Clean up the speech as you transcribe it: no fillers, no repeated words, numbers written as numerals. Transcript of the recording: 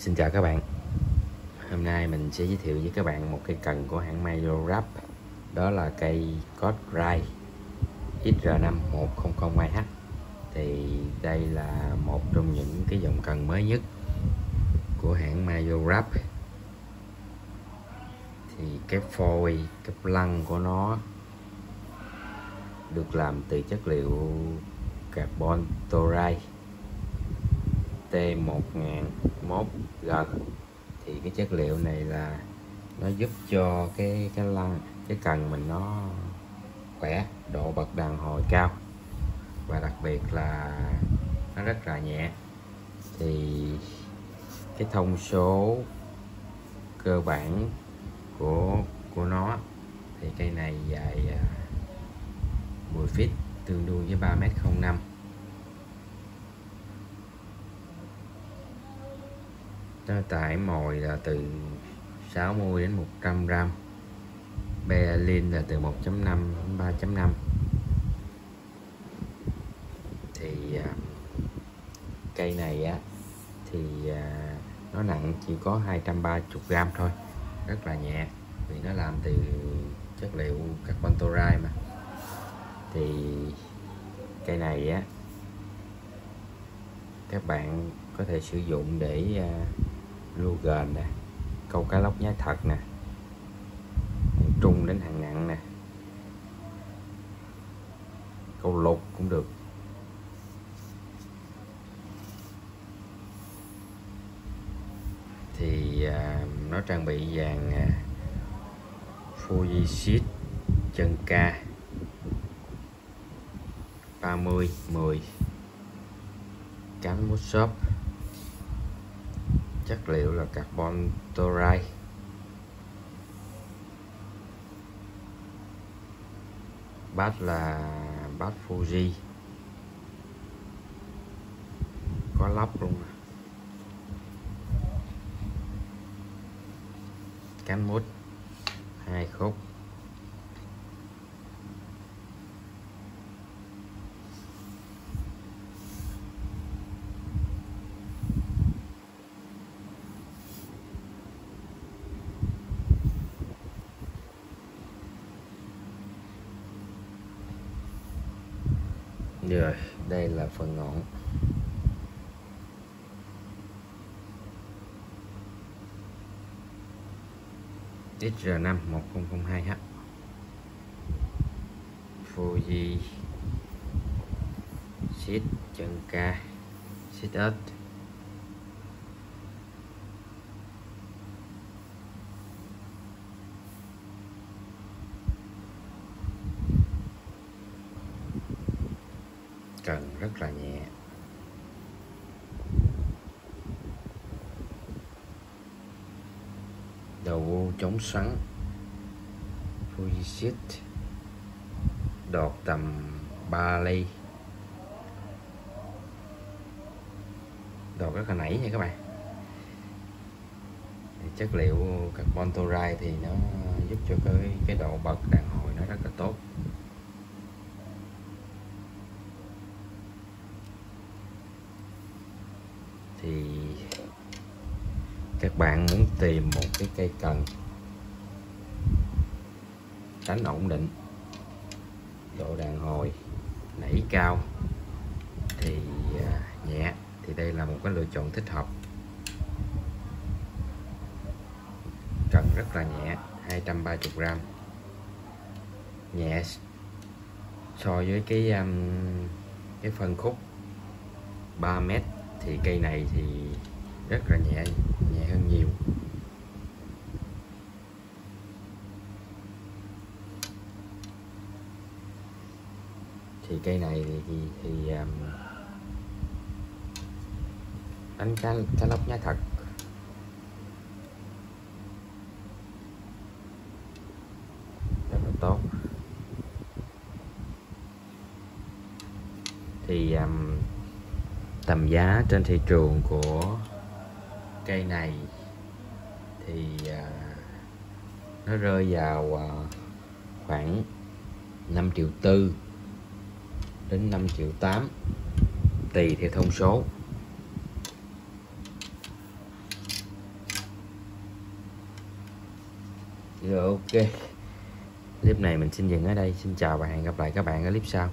Xin chào các bạn. Hôm nay mình sẽ giới thiệu với các bạn một cây cần của hãng Major Craft. Đó là cây Crosride XR5-1002H. Thì đây là một trong những cái dòng cần mới nhất của hãng Major Craft. Thì cái phôi, cái lăng của nó được làm từ chất liệu carbon Toray T1001G. Thì cái chất liệu này là nó giúp cho cái lăng, cái cần mình nó khỏe, độ bật đàn hồi cao, và đặc biệt là nó rất là nhẹ. Thì cái thông số cơ bản của nó thì cây này dài 10 feet, tương đương với 3m05. Tải mồi là từ 60 đến 100 gram, berlin là từ 1.5 đến 3.5. Thì cây này á thì nó nặng chỉ có 230 gram thôi, rất là nhẹ vì nó làm từ chất liệu carbon Toray mà. Thì cây này á các bạn có thể sử dụng để lưu gần nè, câu cá lóc nhái thật nè, trung đến hàng nặng nè, câu lục cũng được. Thì nó trang bị vàng Fuji sheet chân ca 30-10, cánh mút xốp, chất liệu là carbon Toray. Bát là bát Fuji, có lóc luôn. Cán mút 2 khúc. Rồi, đây là phần ngọn. XR5-1002H Fuji sheet chân ca, sheet ếch. Cần rất là nhẹ. Đầu chống xoắn Fuji sheet, đọt tầm 3 ly, đọt rất là nảy nha các bạn. Chất liệu carbon Toray thì nó giúp cho cái độ bật đàn hồi nó rất là tốt. Thì các bạn muốn tìm một cái cây cần đánh ổn định, độ đàn hồi, nảy cao, thì nhẹ, thì đây là một cái lựa chọn thích hợp. Cần rất là nhẹ, 230 gram, nhẹ so với cái phân khúc 3m. Thì cây này thì rất là nhẹ hơn nhiều. Thì cây này thì đánh cá lóc nhái thật. Rất là tốt. Thì tầm giá trên thị trường của cây này thì nó rơi vào khoảng 5,4 triệu đến 5,8 triệu, tùy theo thông số. Rồi ok, clip này mình xin dừng ở đây. Xin chào bạn, hẹn gặp lại các bạn ở clip sau.